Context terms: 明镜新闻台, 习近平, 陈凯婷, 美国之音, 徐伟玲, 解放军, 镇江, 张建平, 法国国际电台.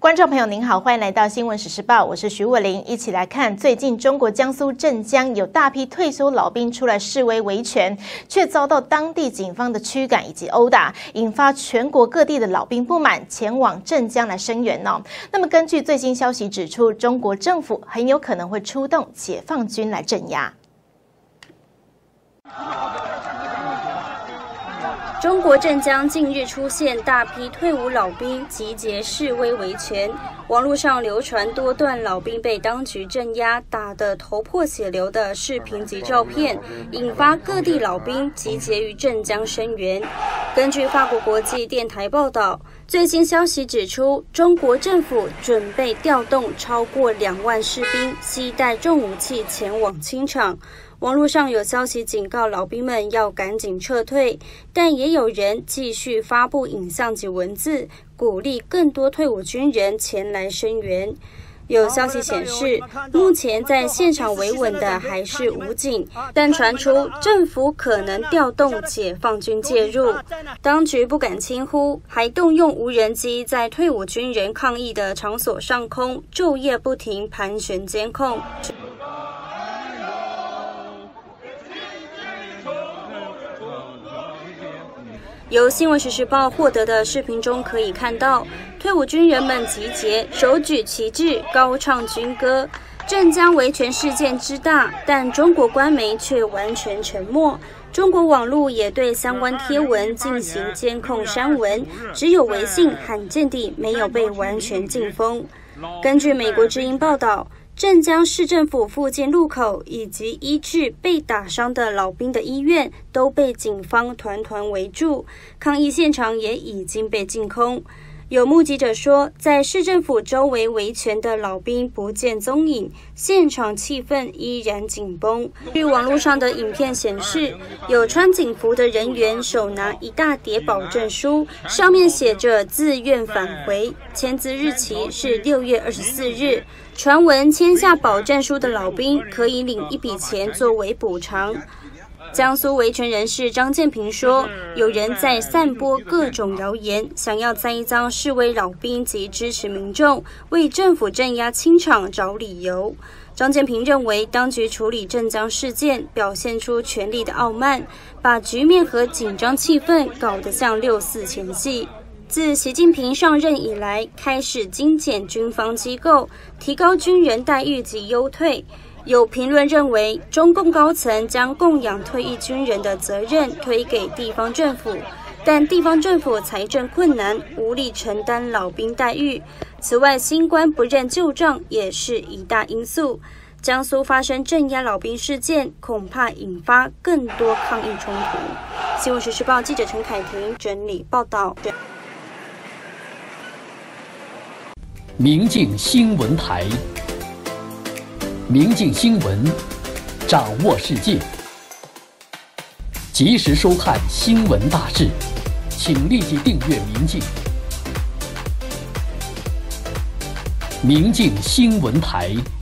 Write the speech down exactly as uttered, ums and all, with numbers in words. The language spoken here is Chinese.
观众朋友您好，欢迎来到新闻时事报，我是徐伟玲，一起来看最近中国江苏镇江有大批退休老兵出来示威维权，却遭到当地警方的驱赶以及殴打，引发全国各地的老兵不满，前往镇江来声援哦。那么根据最新消息指出，中国政府很有可能会出动解放军来镇压。 中国镇江近日出现大批退伍老兵集结示威维权，网络上流传多段老兵被当局镇压打得头破血流的视频及照片，引发各地老兵集结于镇江声援。根据法国国际电台报道，最新消息指出，中国政府准备调动超过两万士兵，携带重武器前往清场。 网络上有消息警告老兵们要赶紧撤退，但也有人继续发布影像及文字，鼓励更多退伍军人前来声援。有消息显示，目前在现场维稳的还是武警，但传出政府可能调动解放军介入，当局不敢轻忽，还动用无人机在退伍军人抗议的场所上空昼夜不停盘旋监控。 由新闻时事报获得的视频中可以看到，退伍军人们集结，手举旗帜，高唱军歌。镇江维权事件之大，但中国官媒却完全沉默。中国网络也对相关贴文进行监控删文，只有微信罕见地没有被完全禁封。根据美国之音报道。 镇江市政府附近路口以及医治被打伤的老兵的医院都被警方团团围住，抗议现场也已经被净空。有目击者说，在市政府周围维权的老兵不见踪影，现场气氛依然紧绷。据网络上的影片显示，有穿警服的人员手拿一大叠保证书，上面写着“自愿返回”，签字日期是六月二十四日。 传闻签下保证书的老兵可以领一笔钱作为补偿。江苏维权人士张建平说，有人在散播各种谣言，想要栽赃示威老兵及支持民众，为政府镇压清场找理由。张建平认为，当局处理镇江事件表现出权力的傲慢，把局面和紧张气氛搞得像六四前夕。 自习近平上任以来，开始精简军方机构，提高军人待遇及优退。有评论认为，中共高层将供养退役军人的责任推给地方政府，但地方政府财政困难，无力承担老兵待遇。此外，新官不认旧账也是一大因素。江苏发生镇压老兵事件，恐怕引发更多抗议冲突。新闻时事报记者陈凯婷整理报道。 明镜新闻台，明镜新闻，掌握世界，及时收看新闻大事，请立即订阅明镜。明镜新闻台。